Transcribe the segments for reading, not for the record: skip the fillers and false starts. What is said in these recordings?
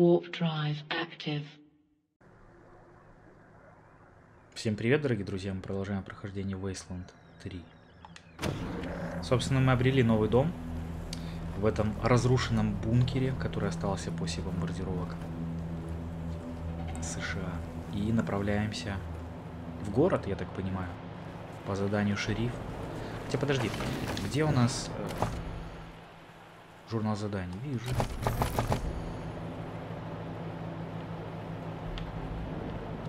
Warp Drive active. Всем привет, дорогие друзья, мы продолжаем прохождение Wasteland 3. Собственно, мы обрели новый дом в этом разрушенном бункере, который остался после бомбардировок США. И направляемся в город, я так понимаю, по заданию шерифа. Хотя, подожди, где у нас журнал заданий? Вижу.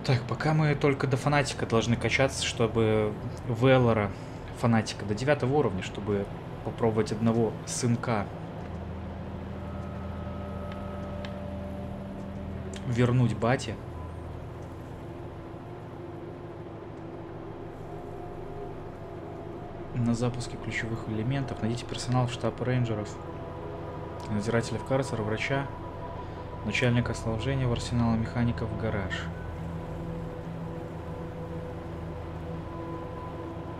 Так, пока мы только до фанатика должны качаться, чтобы Веллора, фанатика, до 9 уровня, чтобы попробовать одного сынка вернуть бате. На запуске ключевых элементов найдите персонал в штаб рейнджеров, надзирателя в карцер, врача, начальника снабжения в арсенал, механиков в гараж.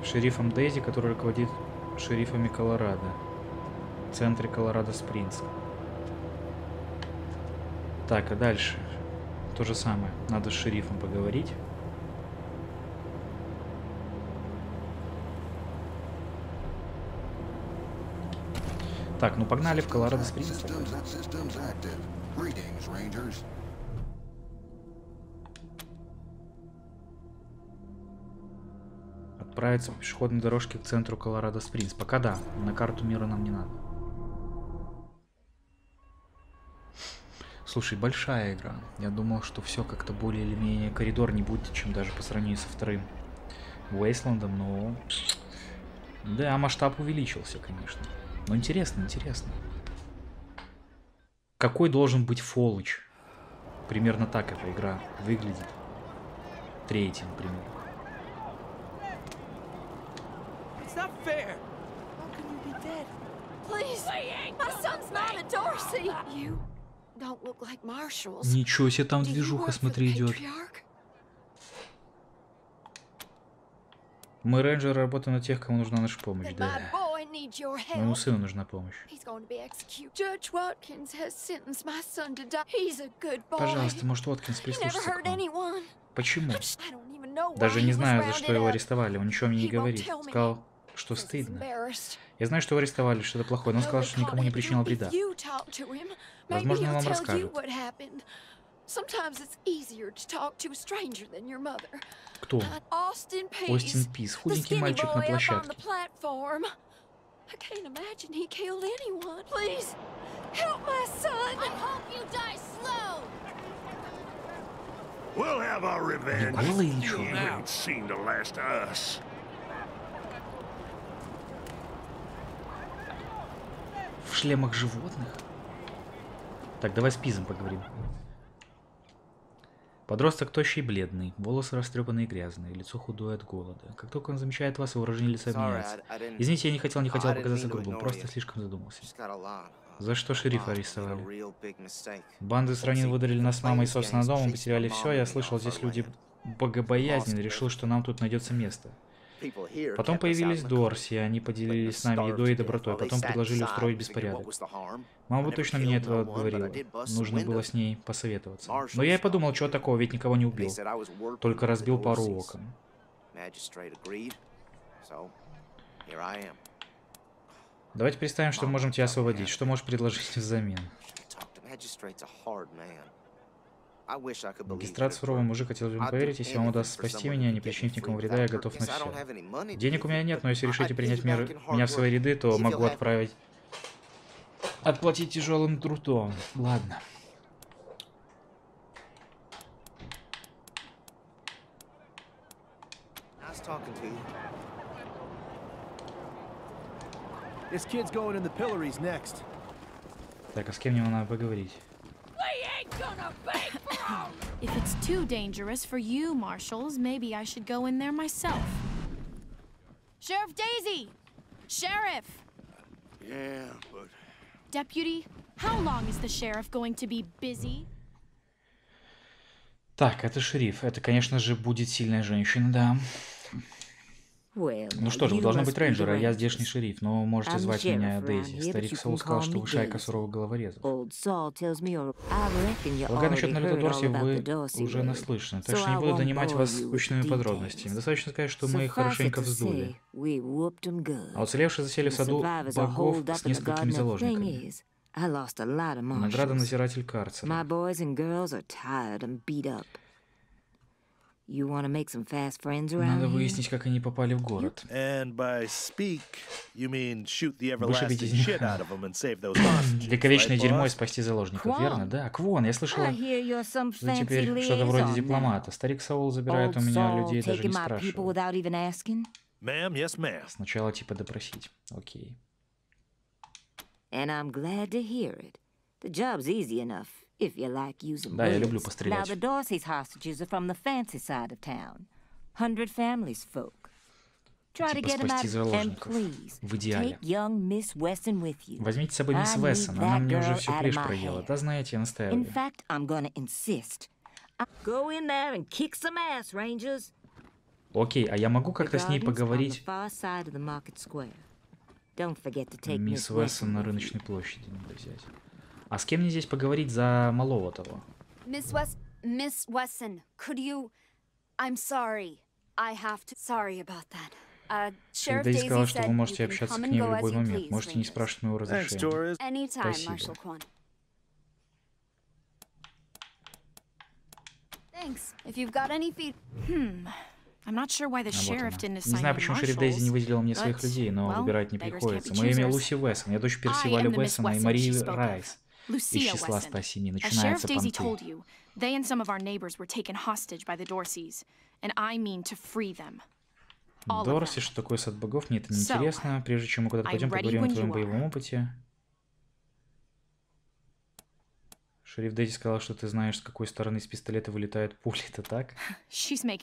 Шерифом Дейзи, который руководит шерифами Колорадо в центре Колорадо-Спрингс. Так, а дальше то же самое. Надо с шерифом поговорить. Так, ну погнали в Колорадо-Спрингс. Отправиться по пешеходной дорожке к центру Колорадо-Спрингс. Пока да, на карту мира нам не надо. Слушай, большая игра. Я думал, что все как-то более или менее коридор не будет, чем даже по сравнению со вторым Wasteland'ом, но... Да, масштаб увеличился, конечно. Но интересно, интересно. Какой должен быть Fallout? Примерно так эта игра выглядит. Третий, например. Ничего себе, там движуха, смотри, идет. Мы, рейнджеры, работаем на тех, кому нужна наша помощь, да. Моему сыну нужна помощь. Пожалуйста, может, Уоткинс прислушается к нам. Почему? Даже не знаю, за что его арестовали, он ничего мне не говорит. Сказал, что стыдно. Я знаю, что его арестовали, что-то плохое, но он сказал, что никому не причинил вреда. Возможно, он вам расскажет. Кто? Остин Пис, худенький мальчик на площадке. Голый или что? В шлемах животных? Так, давай с Пизом поговорим. Подросток тощий и бледный, волосы растрепанные и грязные, лицо худое от голода. Как только он замечает вас, выражение лица меняется. Извините, я не хотел показаться грубым, просто слишком задумался. За что шерифа арестовали? Банды с ранен выдали нас с мамой и собственным домом, потеряли все. Я слышал, здесь люди богобоязненны, решил, что нам тут найдется место. Потом появились Дорси, они поделились с нами едой и добротой, потом предложили устроить беспорядок. Мама бы точно мне этого говорила, нужно было с ней посоветоваться. Но я и подумал, чего такого, ведь никого не убил, только разбил пару окон. Давайте представим, что мы можем тебя освободить, что можешь предложить взамен. Магистрат суровый мужик, хотел бы поверить, если вам удастся спасти меня, не причинить никому вреда, я готов на все. Денег у меня нет, но если решите принять меня в свои ряды, то могу отплатить тяжелым трудом. Ладно. Так, а с кем мне надо поговорить? If it's too dangerous for you, marshals, maybe I should go in there myself. Sheriff Daisy! Sheriff! Yeah, but... Deputy, how long is the sheriff going to be busy? Так, это шериф. Это, конечно же, будет сильная женщина, да. Ну что же, вы должны быть рейнджеры, а я здешний шериф, но можете звать меня Дейзи. Старик Сол сказал, что вы шайка суровых головорезов. Полагаю, насчет налета Дорси вы уже наслышаны, так что не буду донимать вас скучными подробностями. Достаточно сказать, что мы их хорошенько вздули. А уцелевшие засели в саду богов с несколькими заложниками. Награда надзиратель карцера. Надо выяснить, как они попали в город. Вышибить из них вековечное дерьмо и спасти заложников, верно? Да, Квон, я слышала, что теперь что-то вроде дипломата. Старик Саул забирает у меня людей, даже не спрашивая. Сначала типа допросить. Окей. Да, я люблю пострелять. Типа спасти заложников. В идеале. Возьмите с собой мисс Вессон, она мне уже всю плешь проела. Да, знаете, я настаиваю. Окей, а я могу как-то с ней поговорить? Мисс Вессон на рыночной площади надо взять. А с кем мне здесь поговорить за малого того? Мисс Вессон, Дейзи сказала, что вы можете общаться с ней в любой момент. Можете не спрашивать моего разрешения. Спасибо. Не знаю, почему шериф Дейзи не выделил мне своих людей, но выбирать не приходится. Мое имя Люси Вессон, я дочь Персива Ли Вессона и Марии Райс. Из числа спасений начинается понты. Дорси, что такое сад богов, мне это не интересно. Прежде чем мы куда-то пойдем, поговорим о твоем боевом опыте. Шериф Дейзи сказал, что ты знаешь, с какой стороны из пистолета вылетает пули, это так? Она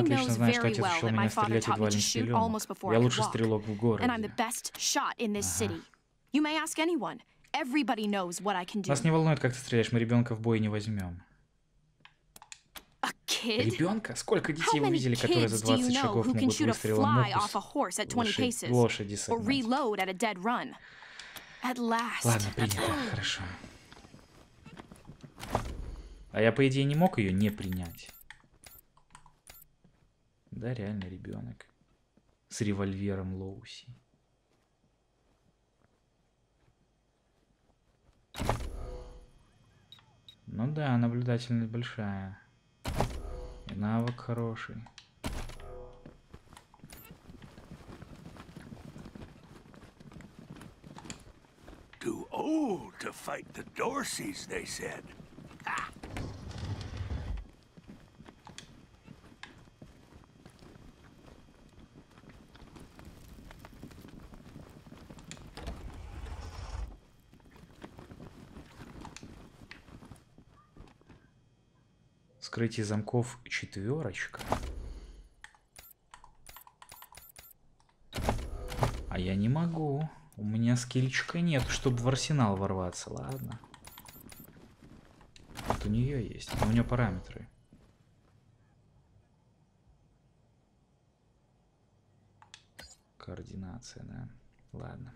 отлично знает, что отец учил меня стрелять едва ли не стрелок. Я лучший стрелок в городе. Нас не волнует, как ты стреляешь, мы ребенка в бой не возьмем. Ребенка? Сколько детей вы видели, которые за 20 шагов могут выстрелом муху с лошади согнать? Ладно, принято, хорошо. А я, по идее, не мог ее не принять. Да, реально ребенок. С револьвером Лоуси. Ну да, наблюдательность большая. И навык хороший. Too old to fight the Dorseys, they said. Скрытие замков четверочка. А я не могу. У меня скильчика нет, чтобы в арсенал ворваться. Ладно. Вот у нее есть. Но у нее параметры. Координация, да. Ладно.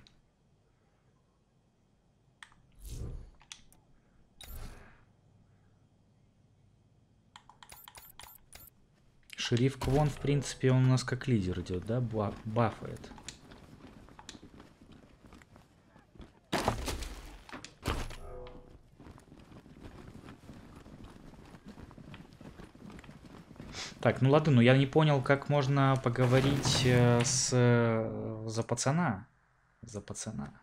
Шериф Квон, в принципе, он у нас как лидер идет, да? Бафает. Так, ну ладно, но я не понял, как можно поговорить за пацана. За пацана.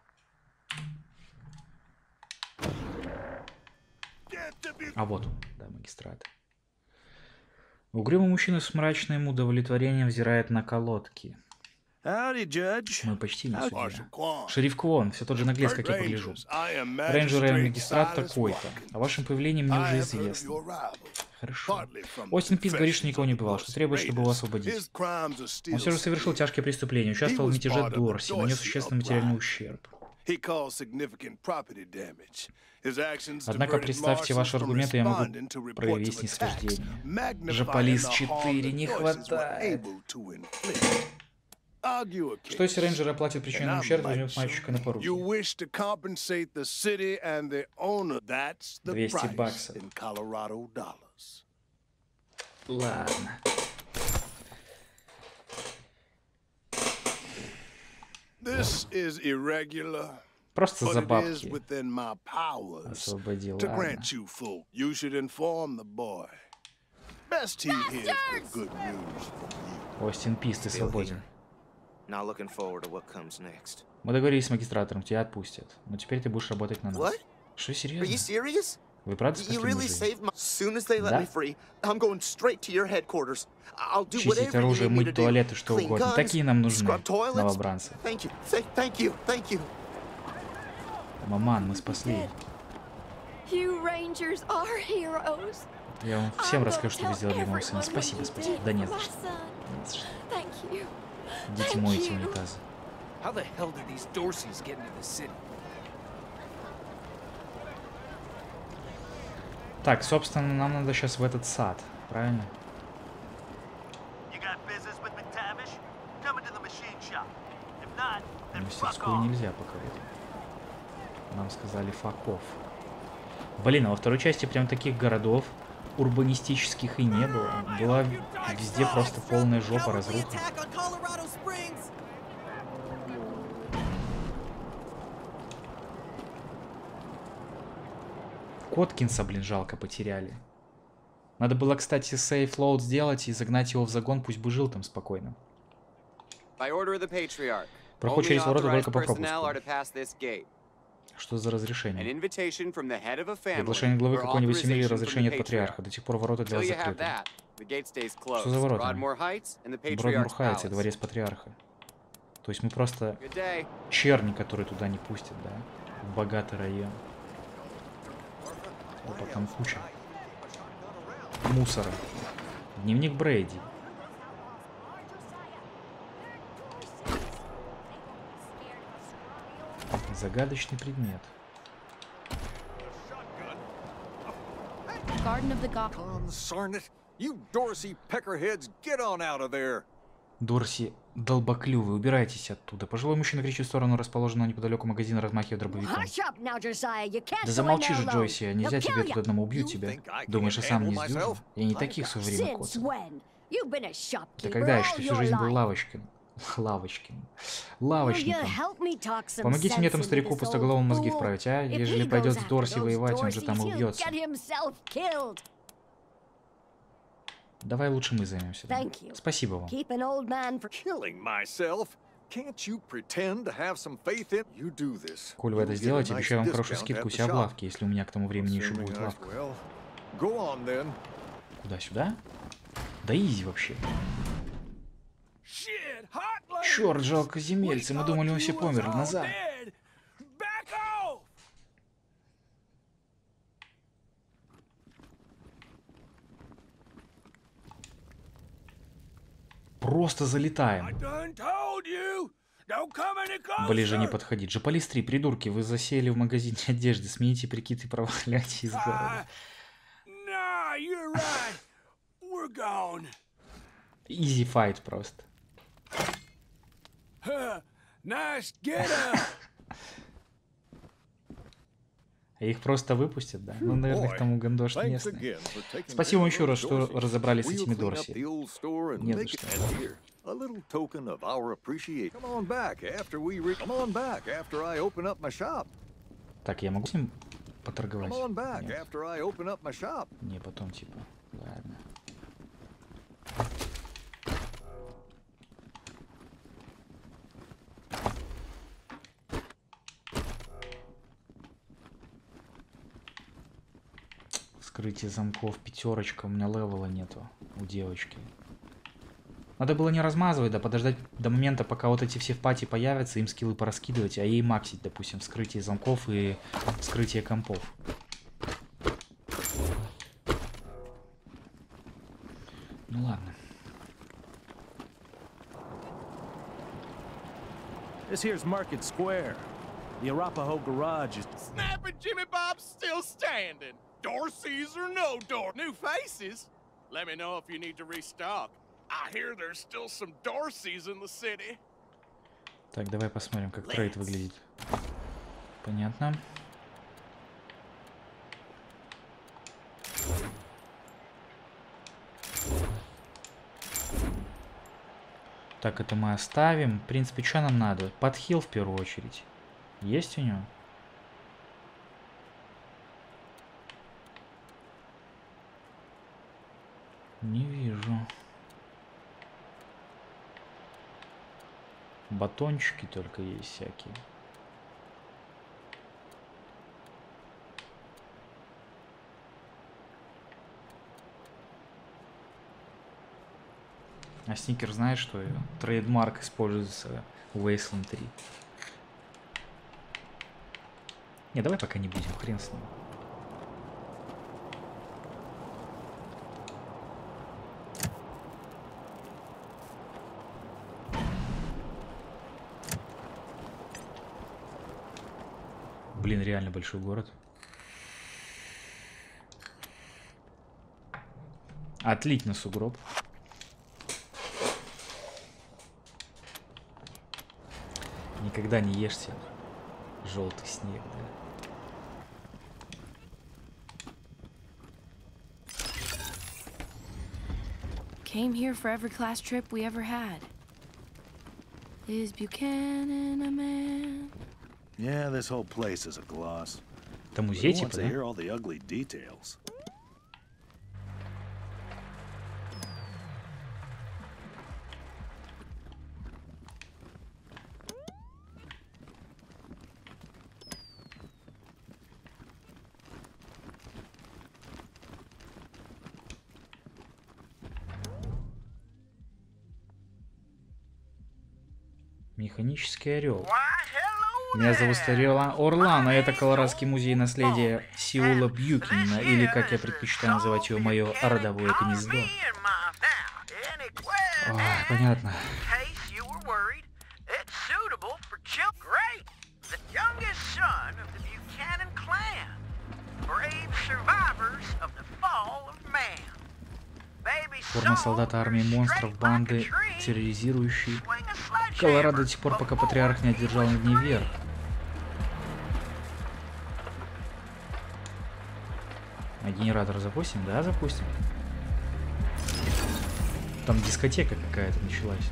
А вот он, да, магистрат. Угрюмый мужчина с мрачным удовлетворением взирает на колодки. Мы почти не судья. Шериф Квон, все тот же наглец, как я погляжу. Рейнджер и магистрат такой-то. О вашем появлении мне уже известно. Хорошо. Остин Пис говорит, что никого не убивал, что требует, чтобы его освободить. Он все же совершил тяжкие преступления, участвовал в мятеже Дорси, нанес существенный материальный ущерб. Однако, представьте ваши аргументы, я могу проявить снисхождение. Жополиз 4 не хватает. Что если рейнджеры оплатят причиненный ущерб, возьмут мальчика на поруки? 200 баксов. Ладно. Просто за бабки освободил, ладно. Остин Пис, ты свободен. Мы договорились с магистратором, тебя отпустят. Но теперь ты будешь работать на нас. Что, серьезно? Вы правда спасли мужей? Чистить оружие, мыть туалеты, что угодно. Такие нам нужны, новобранцы. Маман, мы спасли. Я вам всем расскажу, что вы сделали моего сына. Спасибо, спасибо. Да нет, за что. Идите мойте унитазы. Так, собственно, нам надо сейчас в этот сад, правильно? В мастерскую нельзя пока. Нам сказали факов. Блин, а во второй части прям таких городов урбанистических и не было. Была везде просто полная жопа, разруха. Коткинса, блин, жалко, потеряли. Надо было, кстати, сейф лоуд сделать и загнать его в загон, пусть бы жил там спокойно. Проход через ворота только по пропуску. Что за разрешение? Приглашение главы какой-нибудь семьи или разрешение от патриарха. До тех пор ворота для вас закрыты. Что за ворота? Бродмор Хайтс и дворец патриарха. То есть мы просто черни, которые туда не пустят, да? В богатый район. Опа, там куча мусора. Дневник Брейди. Загадочный предмет. Дорси, долбоклювы, убирайтесь оттуда. Пожилой мужчина кричит в сторону расположенного неподалеку магазина, размахивая дробовиком. Да замолчи же, Джойси, нельзя тебе тут одному, убьют тебя. Думаешь, я сам не сдюжу? Я не таких суверенных котов. Да когда еще? Ты всю жизнь был лавочкиным. Лавочником. Помогите мне этому старику пустоголовому мозги вправить, а? Ежели пойдет в Дорси воевать, он же там убьется. Давай лучше мы займемся. Да? Спасибо вам. Коль вы это сделаете, обещаю вам хорошую скидку у себя в лавке, если у меня к тому времени еще будет лавка. Куда, сюда? Да изи вообще. Черт, жалко земельцы, мы думали, он все помер. Назад. Просто залетаем. Ближе не подходить. Жополиз 3, придурки, вы засели в магазине одежды. Смените прикид и проваляйте из города. Изи файт просто. Их просто выпустят, да? Ну, наверное, их там угандошат местные. Спасибо вам еще раз, что разобрались с этими Дорси. Не за что. Так, я могу с ним поторговать? Нет. Не, потом типа. Ладно. Открытие замков, пятерочка, у меня левела нету у девочки. Надо было не размазывать, да подождать до момента, пока вот эти все в пати появятся, им скиллы пораскидывать, а ей максить, допустим, вскрытие замков и вскрытие компов. Ну ладно. The Arapaho garage is snapping. Jimmy Bob's still standing. Dorsies or no door, new faces. Let me know if you need to restock. I hear there's still some Dorsies in the city. Так, давай посмотрим, как трейд выглядит. Понятно. Так, это мы оставим. В принципе, что нам надо? Подхил в первую очередь. Есть у него? Не вижу. Батончики только есть всякие. А Сникер знает, что ее трейдмарк используется в Wasteland 3. Не, давай пока не будем, хрен с ним. Блин, реально большой город. Отлить на сугроб. Никогда не ешьте желтый снег, да? Came here for every class trip we ever had. Is Buchanan a man? Yeah, this whole place is a gloss. Это музей типа, да? All the ugly details. Механический орел. Меня зовут Орлан, а это Колорадский музей наследия Сеула Бьюкенена, или, как я предпочитаю называть его, мое родовое гнездо. О, понятно. Форма солдата армии монстров, банды, терроризирующие Колорадо до тех пор, пока патриарх не одержал над ней верх. А генератор запустим? Да, запустим. Там дискотека какая-то началась.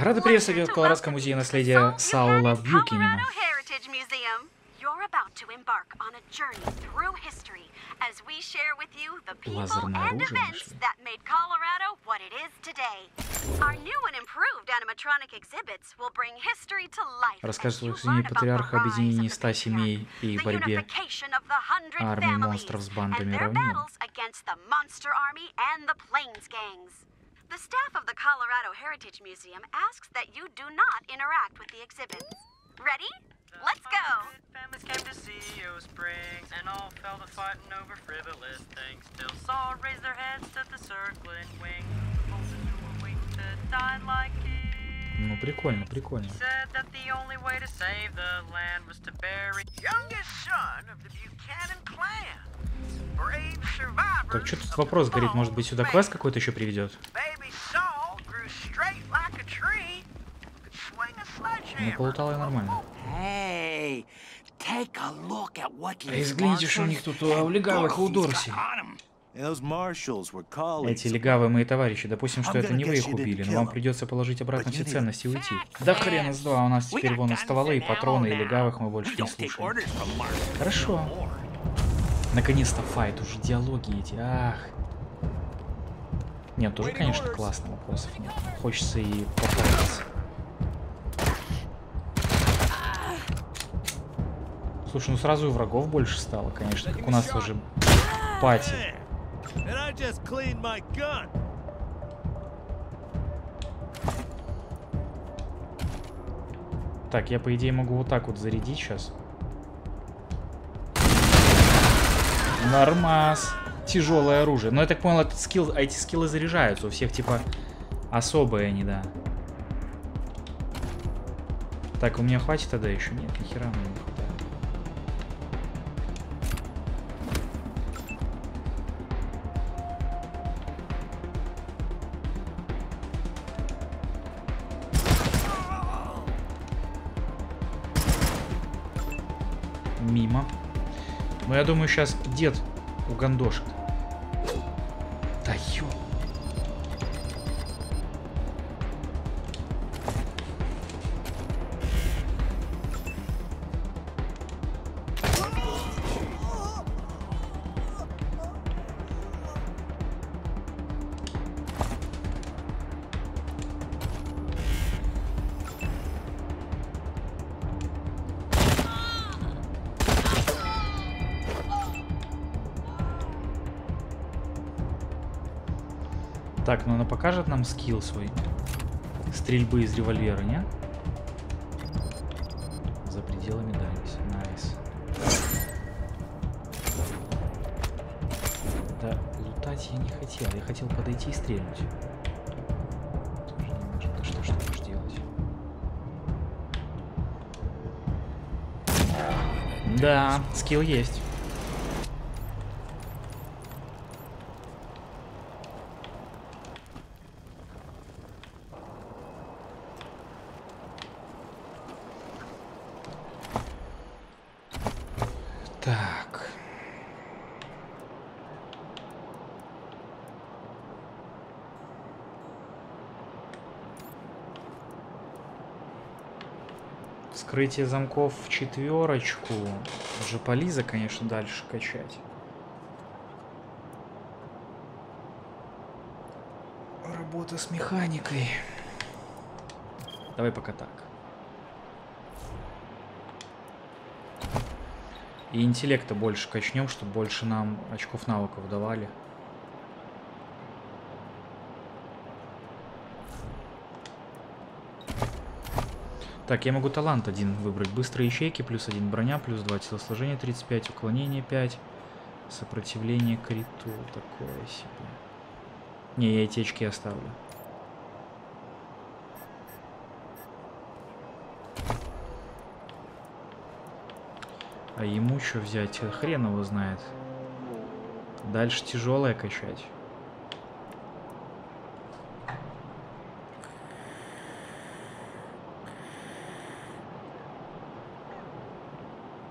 Рада приветствовать в Колорадском музее наследия Саула Бьюкенена. Лазерная оружие, расскажет о сыне патриарха, объединении 100 семей и борьбе армии монстров с бандами равнин. The staff of the Colorado Heritage Museum asks that you do not interact with the exhibits. Ready? Let's go! Families came to see Yo Springs and all fell to fighting over frivolous things. Still saw raise their heads to the circling wing. Ну, прикольно, прикольно. Said that the only way to save the land was to bury youngest son of the Buchanan clan. Так, что тут вопрос горит? Может быть, сюда квест какой-то еще приведет? Ну, полутало и нормально. Взгляните, что у них тут у легавых, у Дорси. Эти легавые мои товарищи. Допустим, что это не вы их убили, но вам придется положить обратно все ценности и уйти. Да хрена с два, у нас теперь вон и стволы, и патроны, и легавых мы больше не слушаем. Хорошо. Наконец-то файт, уже диалоги эти, ах. Нет, тоже, конечно, классно, вопросов нет. Хочется и попытаться. Слушай, ну сразу и врагов больше стало, конечно, как у нас уже пати. just cleaned my gun. Так, я, по идее, могу вот так вот зарядить сейчас. Нормас. Тяжелое оружие. Но я так понял, этот скилл, эти скиллы заряжаются. У всех, типа, особые они, да. Так, у меня хватит тогда еще? Нет, ни хера мне не хватает. Мимо. Но я думаю, сейчас дед угандошит. Да ё... Так, ну она покажет нам скилл свой стрельбы из револьвера, не? За пределами дальности. Найс. Да, лутать я не хотел. Я хотел подойти и стрельнуть. Да что ж ты будешь делать? Да, скилл есть. Открытие замков в четверочку. Уже полиза, конечно, дальше качать. Работа с механикой. Давай пока так. И интеллекта больше качнем, чтобы больше нам очков навыков давали. Так, я могу талант один выбрать. Быстрые ячейки, плюс 1 броня, плюс 2 телосложения, 35, уклонение 5, сопротивление криту, такое себе. Не, я эти очки оставлю. А ему что взять? Хрен его знает. Дальше тяжелое качать.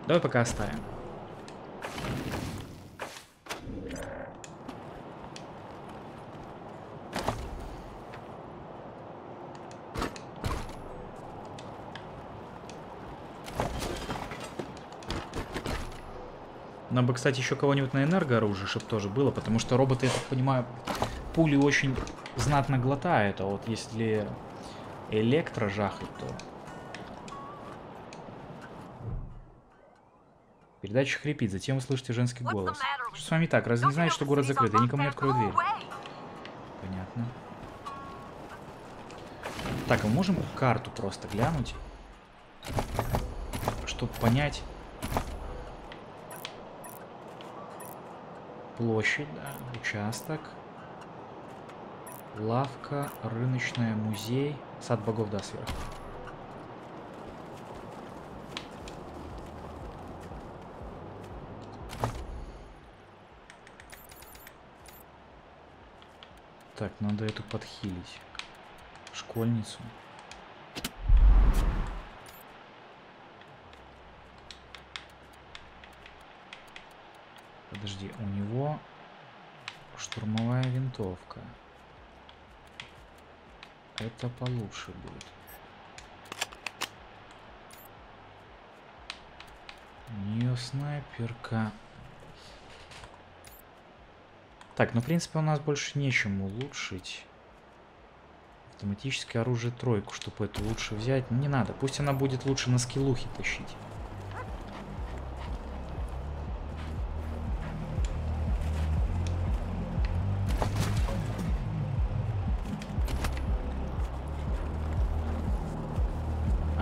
Давай пока оставим. Нам бы, кстати, еще кого-нибудь на энергооружие, чтобы тоже было, потому что роботы, я так понимаю, пули очень знатно глотают, а вот если электро жахать, то... Передача хрипит, затем вы слышите женский голос. Что с вами так? Разве не знаете, что город закрыт? Я никому не открою дверь. Понятно. Так, а мы можем карту просто глянуть, чтобы понять площадь, да, участок, лавка, рыночная, музей, сад богов, да, сверху. Так, надо эту подхилить. Школьницу. Подожди, у него штурмовая винтовка. Это получше будет. У нее снайперка. Так, ну, в принципе, у нас больше нечем улучшить. Автоматическое оружие тройку, чтобы это лучше взять. Ну, не надо. Пусть она будет лучше на скиллухе тащить.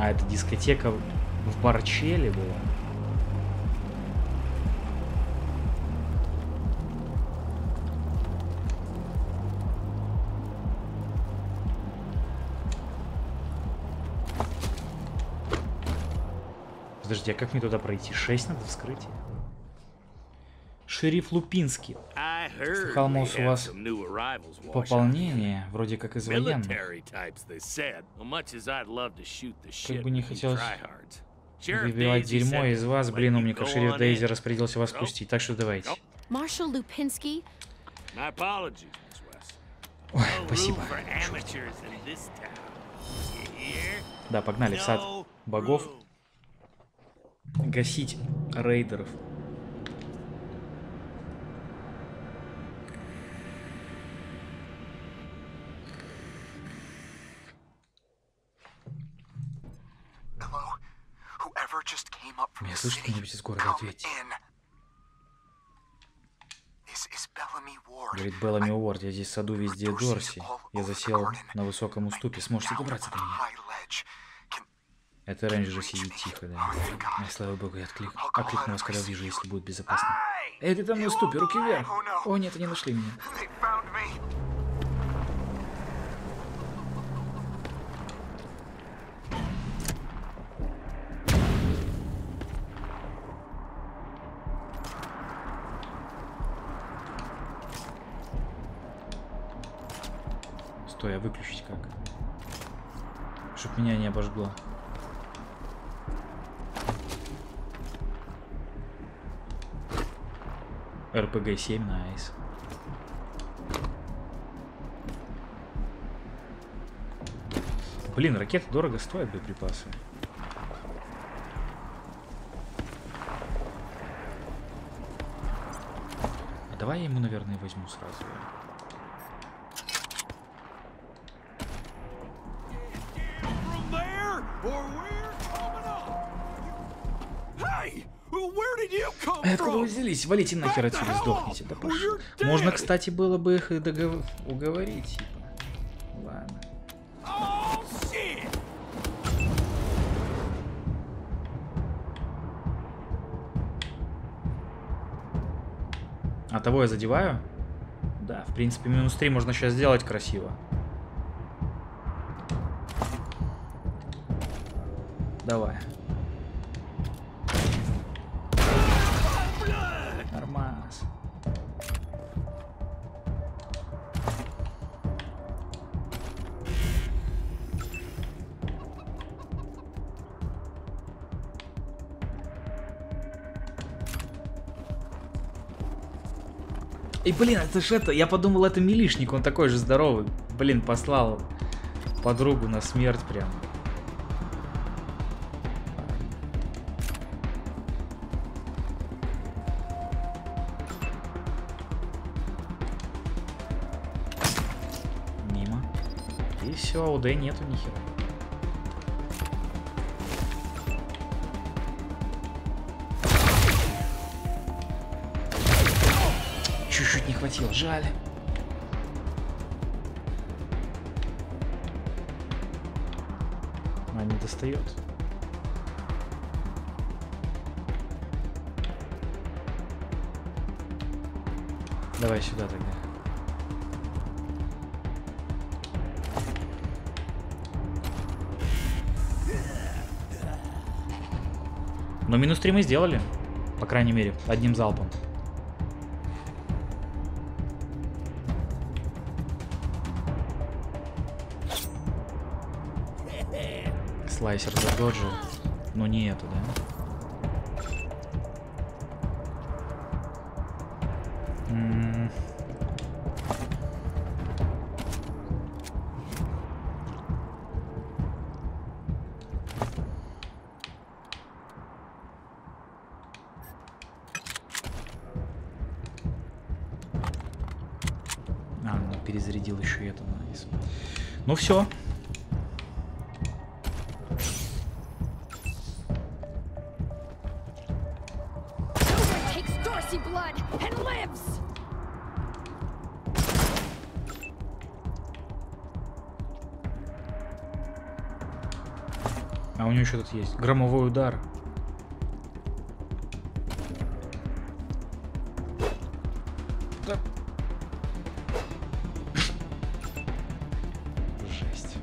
А это дискотека в Барчеле была. Подожди, а как мне туда пройти? 6 надо вскрыть. Шериф Лупинский. Слыхал, мол, у вас пополнение, вроде как из военных. Как бы не хотелось выбивать дерьмо из вас, блин, умника, шериф Дейзи распорядился вас пустить, так что давайте. Маршал Лупинский. Ой, спасибо. Да, погнали в сад богов. Гасить рейдеров. Меня слышит кто-нибудь из города? Ответьте. Говорит Беллами Уорд, я здесь в саду везде Дорси. Я засел на высоком уступе. Сможете добраться до меня? Это раньше же сидит тихо, да. Но, слава богу, я окликну вас, когда вижу, если будет безопасно. Эй, ты там на уступе, руки вверх! О нет, они нашли меня. Стой, а выключить как? Чтоб меня не обожгло. РПГ-7, найс. Блин, ракеты дорого стоят, боеприпасы. А давай я ему, наверное, возьму сразу. Откуда вы взялись? Валите нахер отсюда, сдохните. Да пошел. Можно, кстати, было бы их уговорить. Ладно. А того я задеваю? Да, в принципе, минус 3 можно сейчас сделать красиво. Давай. И, блин, это же это, я подумал, это милишник, он такой же здоровый. Блин, послал подругу на смерть прям. Мимо. И все, УД нету нихера. Чуть-чуть не хватило, жаль. Она не достает. Давай сюда тогда. Но минус 3 мы сделали, по крайней мере, одним залпом. Слайсер задоджил, но не эту, да? А, ну перезарядил еще и это, найс. Ну все. А у него что тут есть? Громовой удар. Да. Жесть.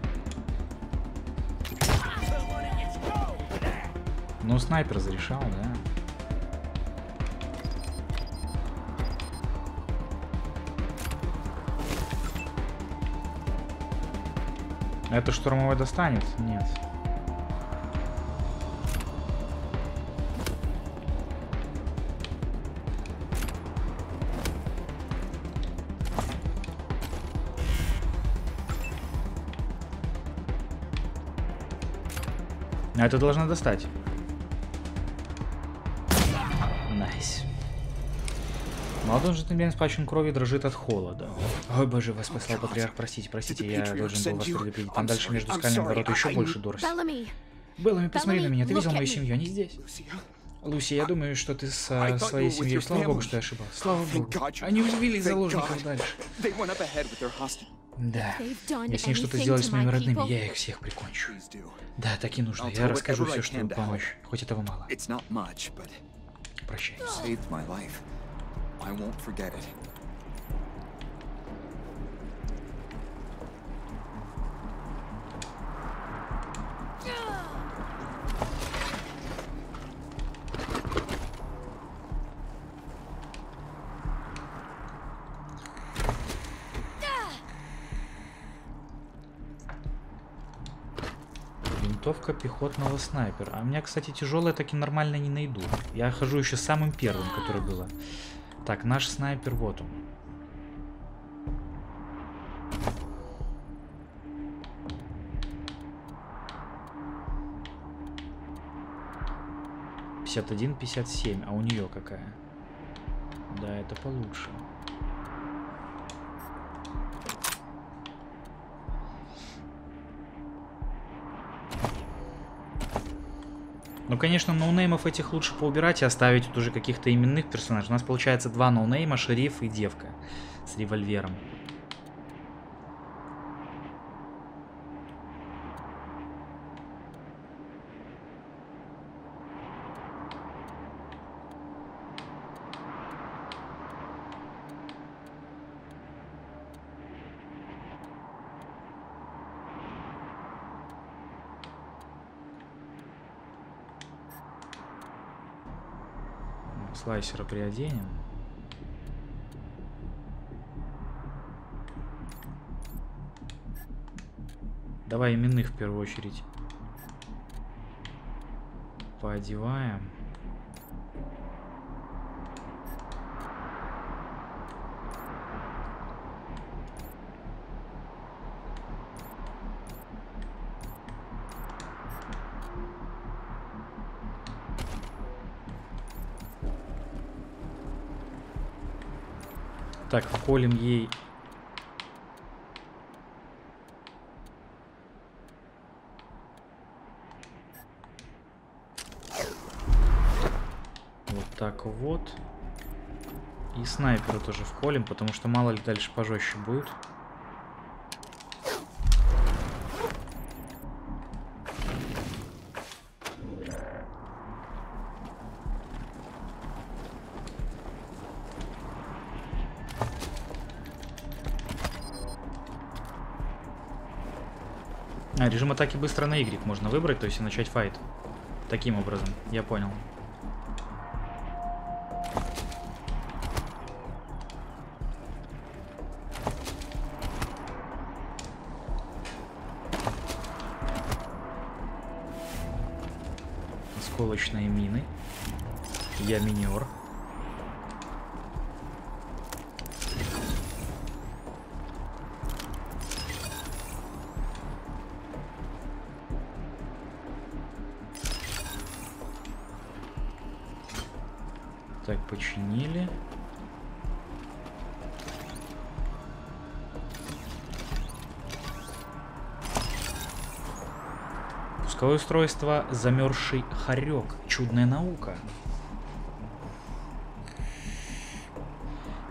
Ну, снайпер зарешал, да? Это штурмовой достанет? Нет. А это должна достать. Найс. Молодой джентльмен спачкан кровью, дрожит от холода. Ой, боже, вас послал патриарх, простите, я должен был вас предупредить. Там дальше между скальными воротами еще больше Дорси. Беллами, посмотри на меня, ты видел мою семью, они здесь. Люси, я думаю, что ты со своей семьей. Слава богу, что я ошибался. Слава богу. Они увели заложников дальше. Да. Если они что-то сделали с моими родными, я их всех прикончу. Да, так и нужно. Я расскажу все, что им помочь. Хоть этого мало. Прощай. Пехотного снайпера. А у меня, кстати, тяжелое таки нормально не найду. Я хожу еще самым первым, который было. Так, наш снайпер, вот он. $51, $57. А у нее какая? Да, это получше. Ну, конечно, ноунеймов этих лучше поубирать и оставить тут уже каких-то именных персонажей. У нас получается 2 ноунейма, шериф и девка с револьвером. Слайсера приоденем. Давай именных в первую очередь поодеваем. Так, вколем ей вот так вот. И снайперу тоже вколем, потому что мало ли дальше пожестче будет. Режим атаки быстро на Y можно выбрать, то есть и начать файт. Таким образом, я понял. Осколочные мины. Я минер. Так, починили. Пусковое устройство «Замерзший хорек». Чудная наука.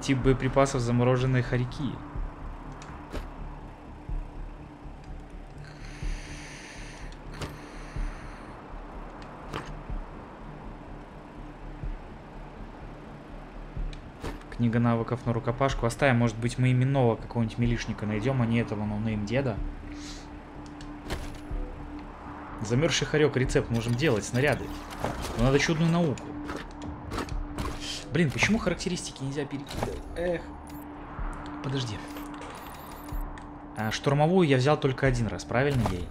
Тип боеприпасов «Замороженные хорьки». Книга навыков на рукопашку. Оставим, может быть, мы именного какого-нибудь милишника найдем, а не этого ноунейм деда. Замерзший хорек, рецепт можем делать, снаряды. Но надо чудную науку. Блин, почему характеристики нельзя перекидывать? Эх. Подожди. А штурмовую я взял только один раз, правильно ей?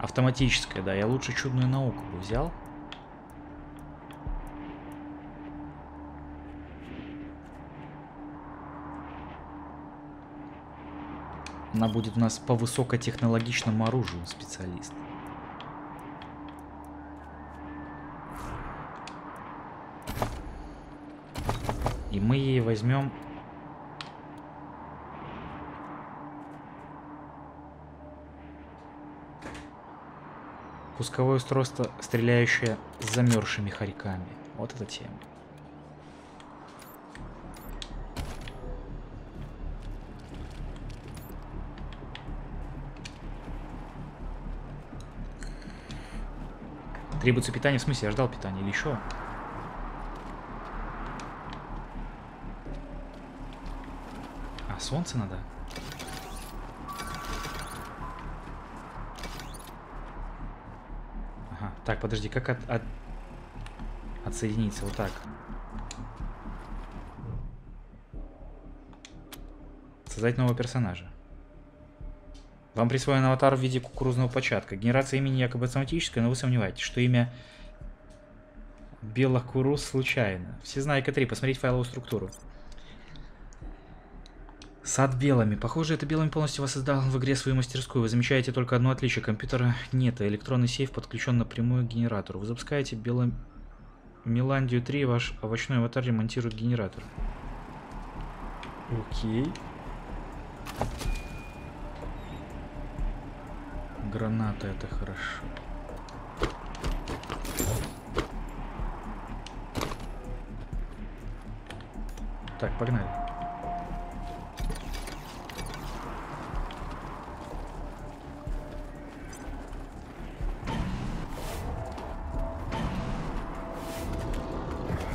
Автоматическая, да. Я лучше чудную науку бы взял. Она будет у нас по высокотехнологичному оружию специалист. И мы ей возьмем... Пусковое устройство, стреляющее с замерзшими хорьками. Вот эта тема. Требуется питание, в смысле, я ждал питания или еще? А, солнце надо? Ага, так, подожди, как отсоединиться? Вот так. Создать нового персонажа. Вам присвоен аватар в виде кукурузного початка. Генерация имени якобы автоматическая, но вы сомневаетесь, что имя Белокурус случайно. Всезнайка 3. Посмотреть файловую структуру. Сад Беллами. Похоже, это Беллами полностью воссоздал в игре свою мастерскую. Вы замечаете только одно отличие. Компьютера нет, а электронный сейф подключен напрямую к генератору. Вы запускаете Меландию 3, ваш овощной аватар ремонтирует генератор. Окей. Граната, это хорошо. Так, погнали.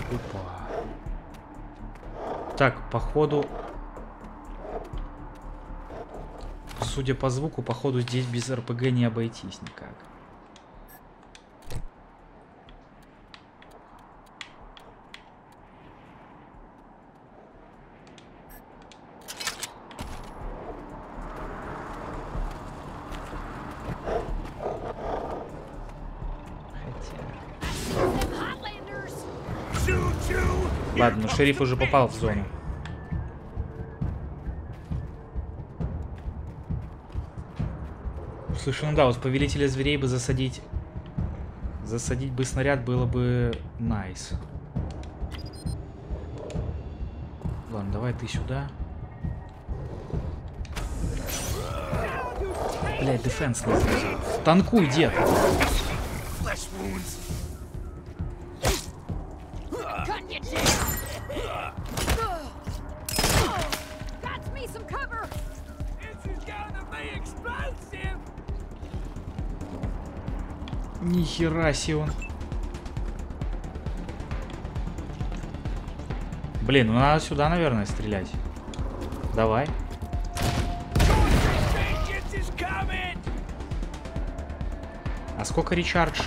Опа. Так, походу... Судя по звуку, походу здесь без РПГ не обойтись никак. Хотя... Ладно, но шериф уже попал в зону. Слушай, ну да, вот повелителя зверей бы засадить. Засадить бы снаряд было бы найс. Ладно, давай ты сюда. Блядь, дефенс называется. Танкуй, дед! Нихера себе он. Блин, ну надо сюда, наверное, стрелять. Давай. А сколько речардж?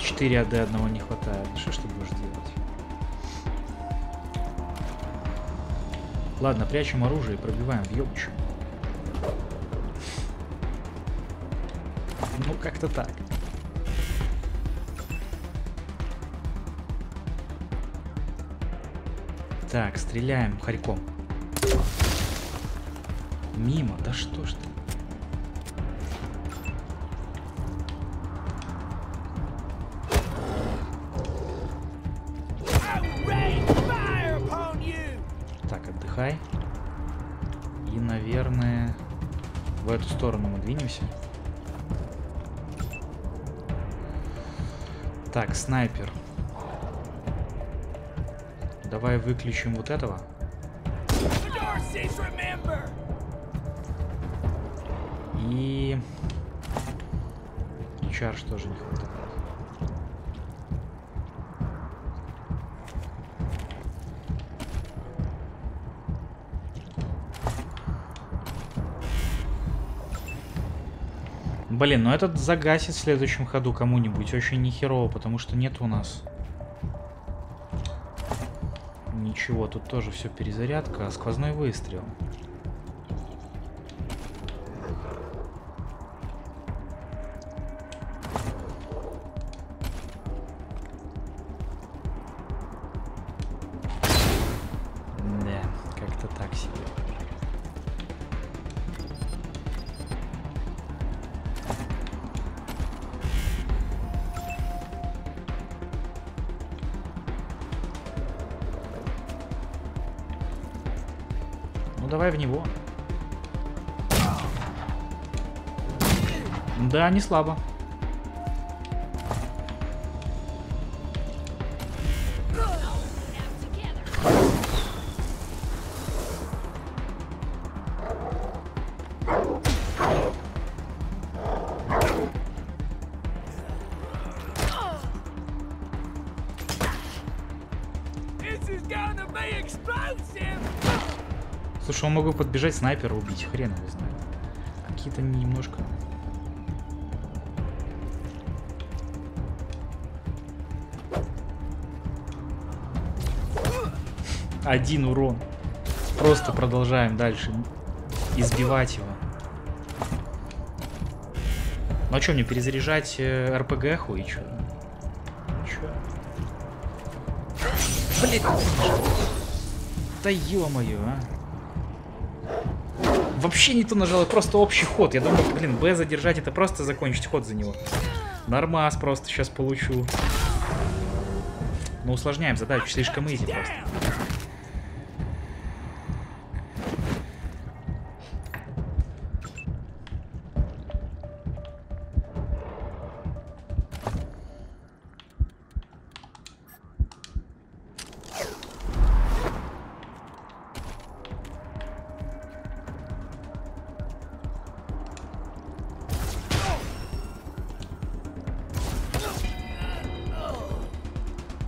4 АД одного не хватает. Что ж ты будешь делать? Ладно, прячем оружие и пробиваем в ёбучу. Ну, как-то так. Так, стреляем хорьком. Мимо, да что ж ты. Так, отдыхай. И, наверное, в эту сторону мы двинемся. Так, снайпер. Давай выключим вот этого. И Чарж тоже не хватает. Блин, ну этот загасит в следующем ходу кому-нибудь. Очень нехерово, потому что нет у нас ничего. Тут тоже все перезарядка. А сквозной выстрел. Давай в него. Да, не слабо. Что могу подбежать, снайпера убить, хрен его знает. Какие-то немножко. Один урон. Просто продолжаем дальше избивать его. Ну а что мне перезаряжать РПГ-ху и что? Блин. Да ё-моё, а. Вообще не то нажал, просто общий ход. Я думал, блин, Б задержать, это просто закончить ход за него. Нормас просто сейчас получу. Но усложняем задачу, слишком изи просто.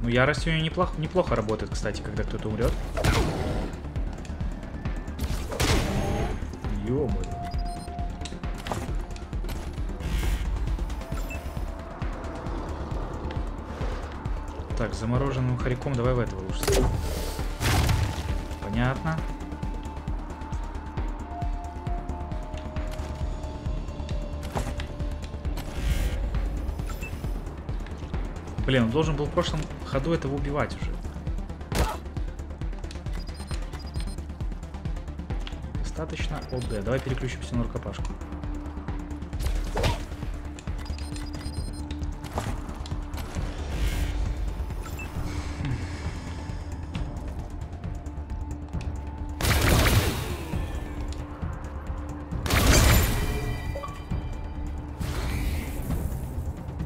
Ярость у нее неплохо работает, кстати, когда кто-то умрет. Ё-моё. Так, замороженным хорьком давай в этого лучше. Понятно. Блин, он должен был в прошлом ходу этого убивать уже. Достаточно ОД. Давай переключимся на рукопашку.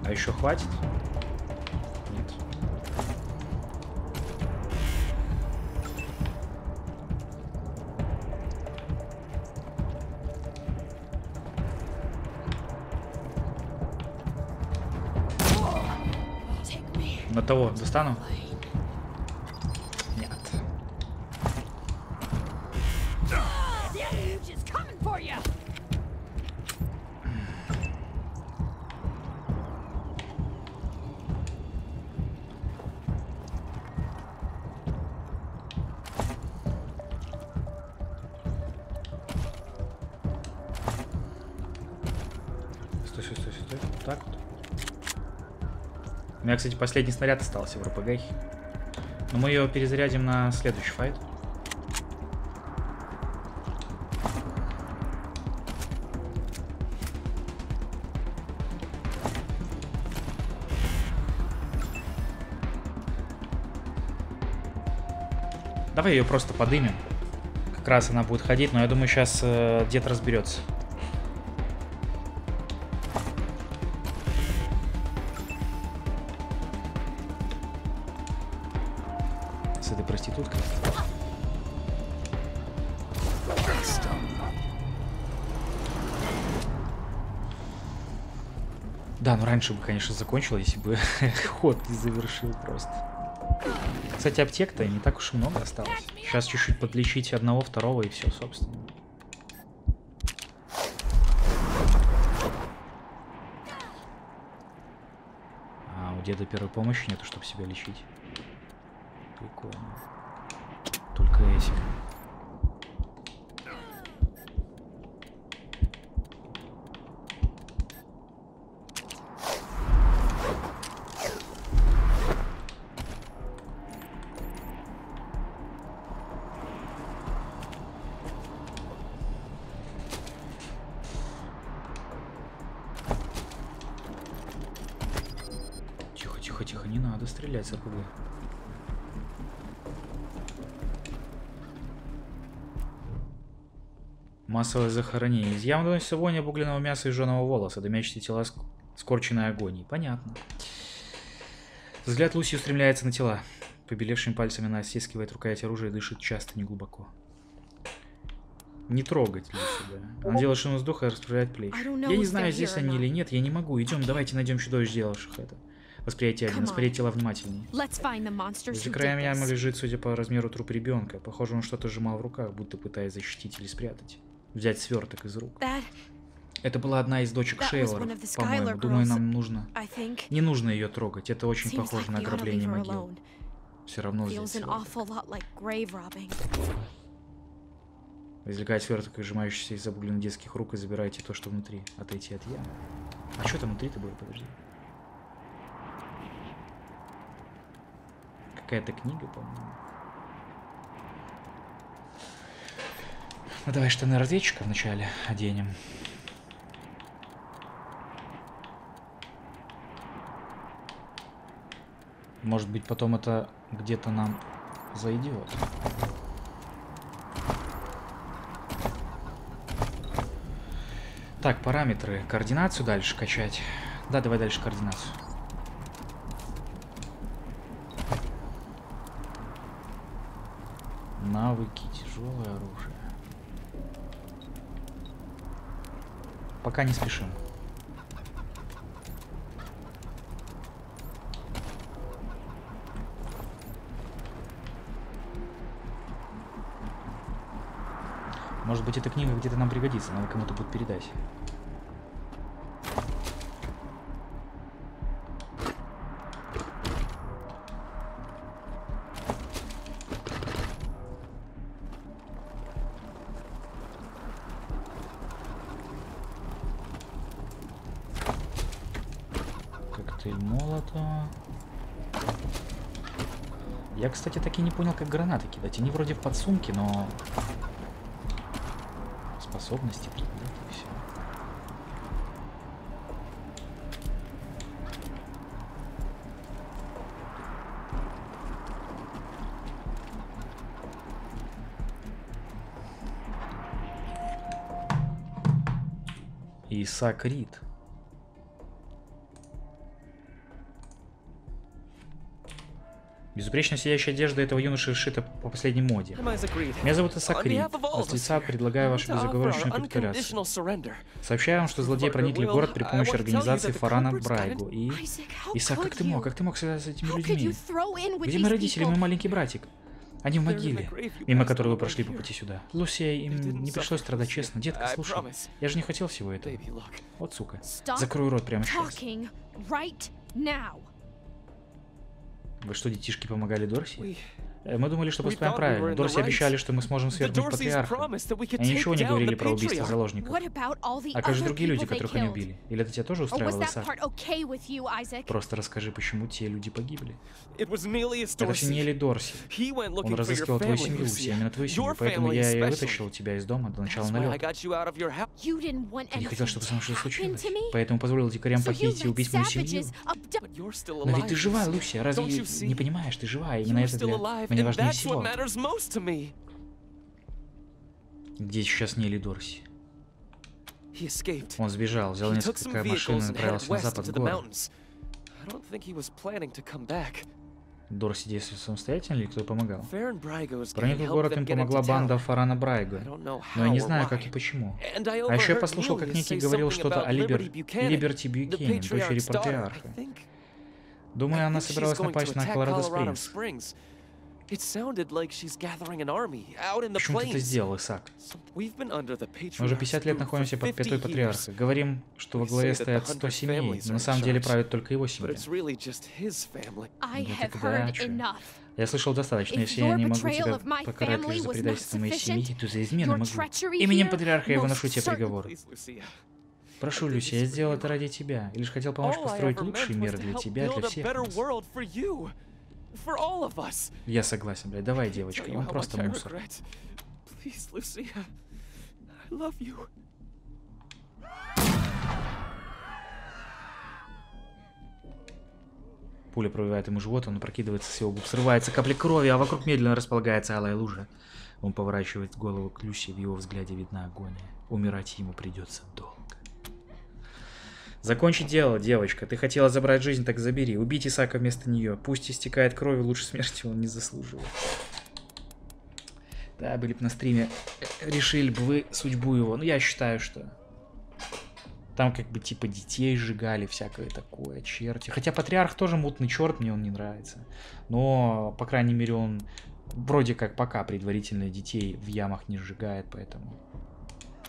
А еще хватит? Того достану? Нет. Стой, стой, стой, стой. Так вот. У меня, кстати, последний снаряд остался в РПГ. Но мы ее перезарядим на следующий файт. Давай ее просто подымем. Как раз она будет ходить, но я думаю, сейчас дед разберется. Да, ну раньше бы, конечно, закончил, если бы ход не завершил просто. Кстати, аптек-то не так уж и много осталось. Сейчас чуть-чуть подлечить одного, второго и все, собственно. А у деда первой помощи нету, чтобы себя лечить. Прикольно. Только эти. Тихо-тихо, не надо стрелять, забыл. Массовое захоронение. Изъявно доносится вонь обугленного мяса и жженого волоса. Дымящиеся тела скорчены агонией. Понятно. Взгляд Луси устремляется на тела. Побелевшими пальцами она стискивает рукоять оружия и дышит часто, неглубоко. Не трогать Луси, да. Она делает шум вздоха и расправляет плечи. Я не знаю, здесь они или нет. Я не могу. Идем, давайте найдем чудовищ, сделавших это. Восприятие 1. Восприятие тела внимательнее. За краем ямы лежит, судя по размеру, труп ребенка. Похоже, он что-то сжимал в руках, будто пытаясь защитить или спрятать. Взять сверток из рук. Это была одна из дочек Шейлора, по-моему. Думаю, нам нужно... Не нужно ее трогать. Это очень похоже на ограбление могил. Все равно здесь сверток. Извлекая сверток, выжимающийся из обугленных детских рук, и забирайте то, что внутри. Отойти от ямы. А что там внутри-то было? Подожди. Какая-то книга, по-моему. Ну давай штаны разведчика вначале оденем. Может быть, потом это где-то нам зайдет. Так, параметры. Координацию дальше качать. Да, давай дальше координацию. Навыки, тяжелое оружие. Пока не спешим. Может быть, эта книга где-то нам пригодится, надо кому-то будет передать. Я, кстати, так и не понял, как гранаты кидать. Они вроде в подсумке, но способности, предметы и все. Исаак Рим. Безупречно сияющая одежда этого юноши сшита по последней моде. Меня зовут Исаак Рим. От лица предлагаю вашу безоговорочную капитуляцию. Сообщаю вам, что злодеи проникли в город при помощи организации Фарана Брайгу. И... Исаак, как ты мог связаться с этими людьми? Где мои родители, мой маленький братик? Они в могиле, мимо которой вы прошли по пути сюда. Луси, им не пришлось страдать, честно. Детка, слушай, я же не хотел всего этого. Вот сука. Закрой рот прямо сейчас. Вы что, детишки, помогали Дорси? Мы думали, что поступаем правильно. Дорси обещали, что мы сможем свергнуть патриарха. Они ничего не говорили про убийство заложников. А как же другие люди, которых они убили? Или это тебя тоже устраивало, Исаак? Просто расскажи, почему те люди погибли. Это все Нилий Дорси. Он разыскивал твою семью, Люси, именно твою семью. Поэтому я и вытащил тебя из дома до начала налета. Ты не хотел, чтобы со мной что-то случилось. Поэтому позволил дикарям похитить и убить мою семью. Но ведь ты жива, Люси. Разве не понимаешь? Ты жива. Именно это для... Мне важнее всего. Где сейчас Нилий Дорси? Он сбежал, взял несколько машин и направился на запад в город. Дорси действовал самостоятельно или кто помогал? Проник в город им помогла банда Фарана Брайга, но я не знаю, как и почему. А еще я послушал, как некий говорил что-то о Либерти Бьюкенен, дочери патриарха. Думаю, она собиралась напасть на Колорадо-Спрингс. Почему ты это сделал, Исаак? Мы уже 50 лет находимся под пятой патриарха. Говорим, что во главе стоят 100 семей, но на самом деле правит только его семья. Я слышал достаточно. Если я не могу тебя покарать лишь за предательство моей семьи, то за измену могу. Именем патриарха я выношу тебе приговор. Прошу, Люси, я сделал это ради тебя. И лишь хотел помочь построить лучший мир для тебя, для всех нас. Я согласен, блядь. Давай, девочка, он просто мусор. Пуля пробивает ему живот, он прокидывается с его губ, срывается капли крови, а вокруг медленно располагается алая лужа. Он поворачивает голову к Люси, в его взгляде видна агония. Умирать ему придется долго. Закончи дело, девочка. Ты хотела забрать жизнь, так забери. Убить Исаака вместо нее. Пусть истекает кровью, лучше смерти он не заслужил. Да, были бы на стриме, решили бы вы судьбу его. Ну, я считаю, что там как бы типа детей сжигали, всякое такое, черти. Хотя патриарх тоже мутный черт, мне он не нравится. Но, по крайней мере, он вроде как пока предварительно детей в ямах не сжигает, поэтому...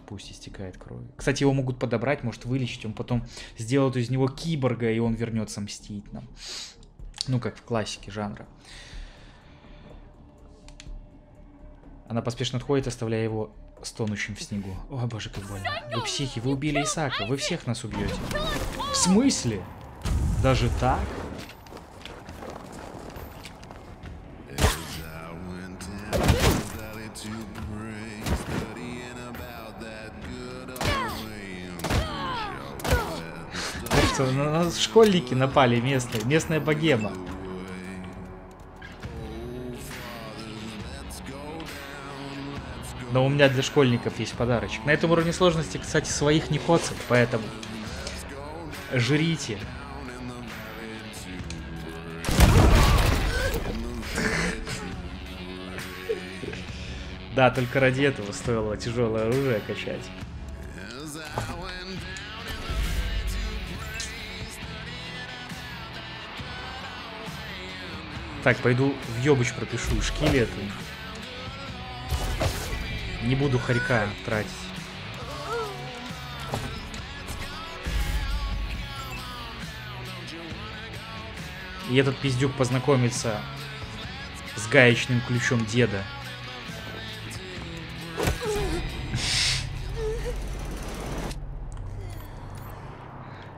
Пусть истекает кровью. Кстати, его могут подобрать, может вылечить. Он потом сделает из него киборга, и он вернется мстить нам. Ну, как в классике жанра. Она поспешно отходит, оставляя его стонущим в снегу. О, боже, как больно. Вы психи, вы убили Исаака, вы всех нас убьете. В смысле? Даже так? На нас школьники напали местные, местная богема. Но у меня для школьников есть подарочек. На этом уровне сложности, кстати, своих не коцают, поэтому жрите. Да, только ради этого стоило тяжелое оружие качать. Так, пойду в ёбыч пропишу шкелеты. Не буду хорька тратить. И этот пиздюк познакомится с гаечным ключом деда.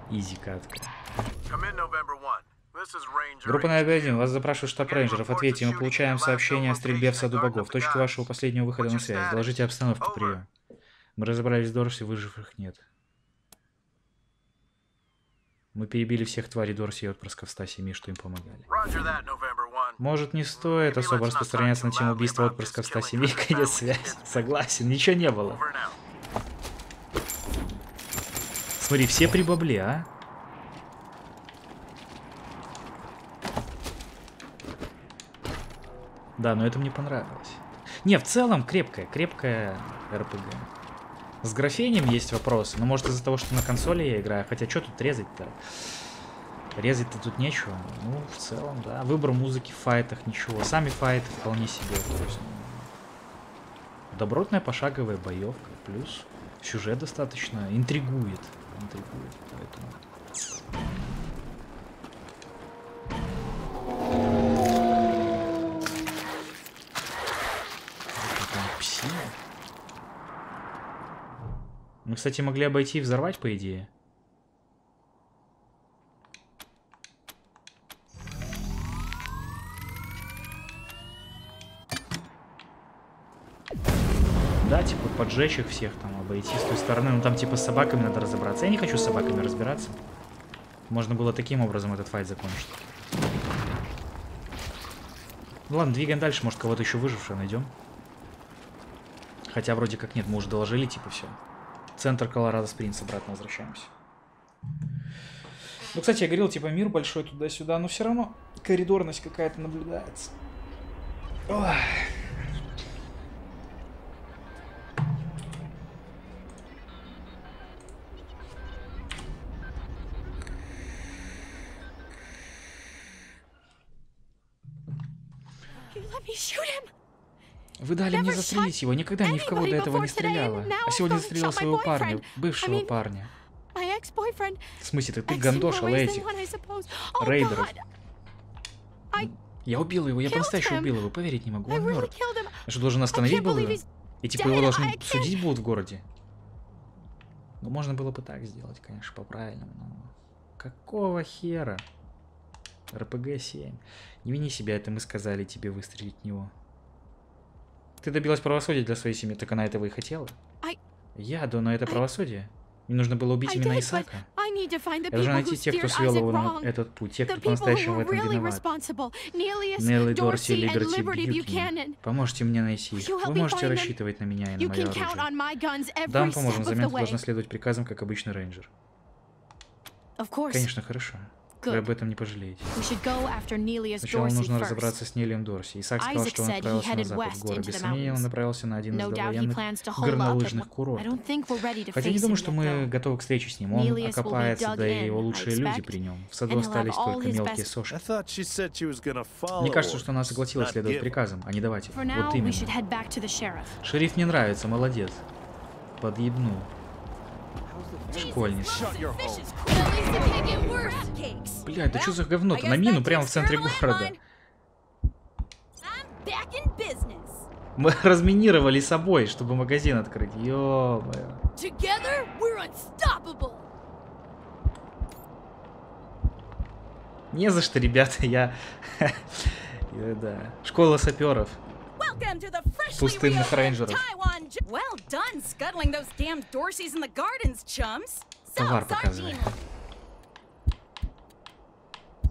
Изи катка. Группа на обеден, вас запрашивает штаб рейнджеров. Ответьте, мы получаем сообщение о стрельбе в саду богов. Точки вашего последнего выхода на связь. Доложите обстановку, прием. Мы разобрались с Дорси, выживших нет. Мы перебили всех тварей Дорси и отпрысков 100 семей, что им помогали. Может, не стоит особо распространяться на тему убийства отпрысков 100 семей, конец связи. Согласен, ничего не было. Смотри, все при бабле, а? Да, но это мне понравилось. Не, в целом крепкая РПГ. С графением есть вопросы, но может из-за того, что на консоли я играю. Хотя что тут резать-то? Резать-то тут нечего. Ну, в целом, да. Выбор музыки в файтах, ничего. Сами файты вполне себе. То есть, ну, добротная пошаговая боевка. Плюс сюжет достаточно интригует. Поэтому... Мы, кстати, могли обойти и взорвать, по идее. Да, типа поджечь их всех там, обойти с той стороны. Ну там типа с собаками надо разобраться. Я не хочу с собаками разбираться. Можно было таким образом этот файт закончить. Ну ладно, двигаем дальше. Может, кого-то еще выжившего найдем. Хотя вроде как нет, мы уже доложили, типа все. Центр Колорадо-Спрингс, обратно возвращаемся. Ну, кстати, я говорил, типа, мир большой туда-сюда, но все равно коридорность какая-то наблюдается. Ох. Вы дали мне застрелить его. Никогда ни в кого до этого не стреляла. А сегодня застрелила своего парня, бывшего парня. В смысле, ты гандошил этих рейдеров. Я убил его, я по-настоящему убил его, поверить не могу, он мертв. Я что, должен остановить был его? И типа его должны судить будут в городе. Ну, можно было бы так сделать, конечно, по-правильному, но... Какого хера? РПГ-7. Не вини себя, это мы сказали тебе выстрелить в него. Ты добилась правосудия для своей семьи, так она этого и хотела. Я, да, но это правосудие. Мне нужно было убить именно Исаака. Я должна найти тех, кто свел его на этот путь, тех, кто по-настоящему в этом виноват. Нилий Дорси, Либерти Бьюкенен. Поможете мне найти их. Вы можете рассчитывать на меня и на мое оружие. Да, мы поможем. Взамен ты должна следовать приказам, как обычный рейнджер. Конечно, хорошо. Вы об этом не пожалеете. Сначала нужно разобраться с Нилием Дорси. Исаак сказал, что он отправился на запад в горы. Без сомнения, он направился на один из довоенных горнолыжных курортов. Хотя не думаю, что мы готовы к встрече с ним. Он окопается, да и его лучшие люди при нем. В саду остались только мелкие сошки. Мне кажется, что она согласилась следовать приказам, а не давать их. Вот именно. Шериф не нравится, молодец. Подъебнул. Школьница. Блядь, да что за говно-то? На мину прямо в центре города. Мы разминировали собой, чтобы магазин открыть. Ё-моё. Не за что, ребята, я... да. Школа саперов. Пустынных рейнджеров. Товар показывает.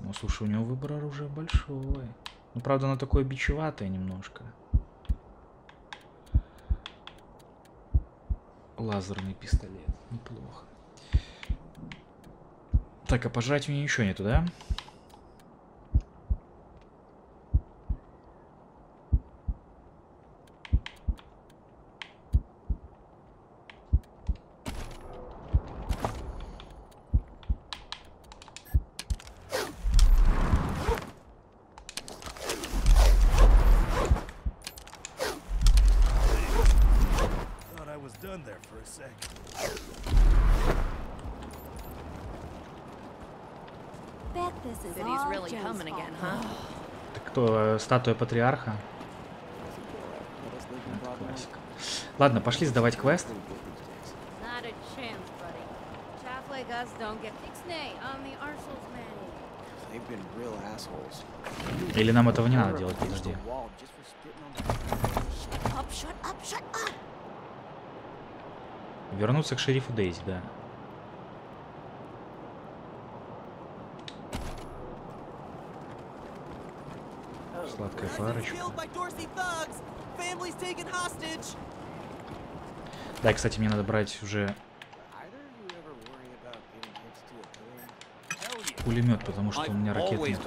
Ну, слушай, у него выбор оружия большой. Ну, правда, оно такое бичеватое немножко. Лазерный пистолет. Неплохо. Так, а пожрать у нее еще нету, да? Статуя патриарха. Это классика. Ладно, пошли сдавать квест. Или нам этого не надо делать, подожди. Вернуться к шерифу Дейзи, да. Сладкая парочка. Да, кстати, мне надо брать уже пулемет, потому что у меня ракет нет.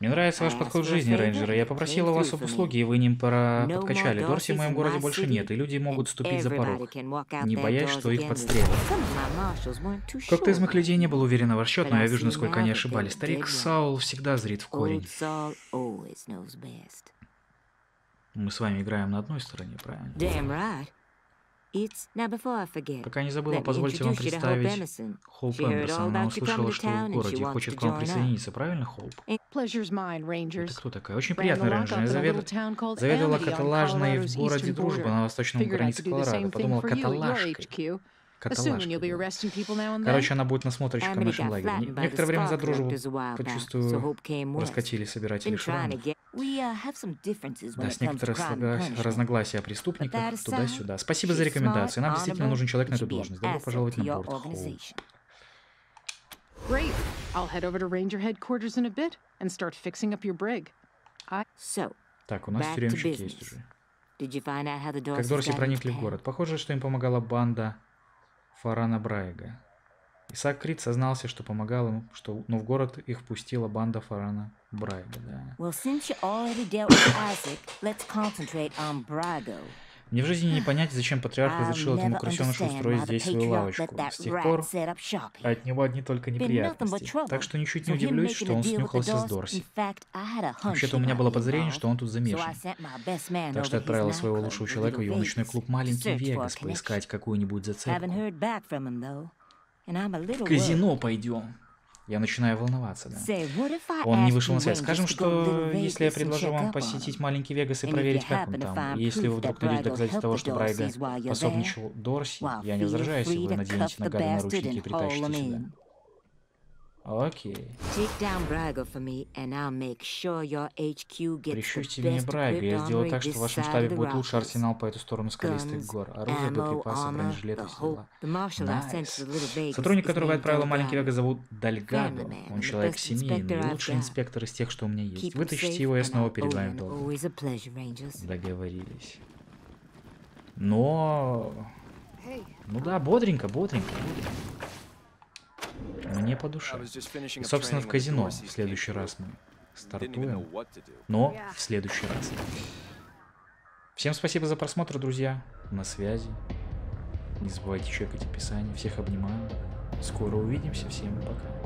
Мне нравится ваш подход к жизни, рейнджеры. Я попросил у вас об услуге, и вы ним подкачали. Дорси в моем городе больше нет, и люди могут вступить за порог, не боясь, что их подстрелят. Как-то из моих людей не был уверен в ваш счет, но я вижу, насколько они ошибались. Старик Саул всегда зрит в корень. Мы с вами играем на одной стороне, правильно? Пока не забыла, позвольте вам представить Хоуп Эмберсон. Она услышала, что в городе хочет к вам присоединиться, правильно, Хоуп? Это кто такая? Очень приятный рейнджер. Я заведовала каталажной в городе Дружба на восточном границе Колорадо. Подумала, каталажкой. Короче, она будет насмотрщиком в нашем лагере. Некоторое время за дружбу, почувствую, раскатили собиратели шрамов. Да, с некоторых разногласия преступников туда-сюда. Спасибо за рекомендацию. Нам действительно нужен человек на эту должность. Добро пожаловать на борт, Хоуп. Так, у нас тюремщик есть уже. Как Дорси проникли в город? Похоже, что им помогала банда Фарана Брайга. Исаак Рид сознался, что помогал им, что, но в город их впустила банда Фарана Брайга. Да. Мне в жизни не понять, зачем патриарх разрешил этому крысенышу устроить здесь свою лавочку. С тех пор от него одни только неприятности. Так что ничуть не удивлюсь, что он снюхался с Дорси. Вообще-то у меня было подозрение, что он тут замешан. Так что отправил своего лучшего человека в его ночной клуб «Маленький Вегас» поискать какую-нибудь зацепку. В казино пойдем. Я начинаю волноваться, да. Он не вышел на связь. Скажем, что если я предложу вам посетить Маленький Вегас и проверить, как он там, и если вы вдруг найдете доказательства того, что Брайга пособничал Дорси, я не возражаю, если вы наденете на Гарри наручники и притащите сюда. Окей. Прищучьте мне Брайга, я сделаю так, что в вашем штабе будет лучший арсенал по эту сторону скалистых гор. Оружие, боеприпасы, бронежилеты, все дела. Найс. Сотрудник, которого я отправила в Маленький Вегас, зовут Дальгаго. Он человек семейный, лучший инспектор из тех, что у меня есть. Вытащите его, я снова перед вами в долгу. Договорились. Но... Ну да, бодренько, бодренько. Мне по душе. И, собственно, в казино в следующий раз мы стартуем, но в следующий раз. Всем спасибо за просмотр, друзья. На связи. Не забывайте чекать описание. Всех обнимаю. Скоро увидимся. Всем пока.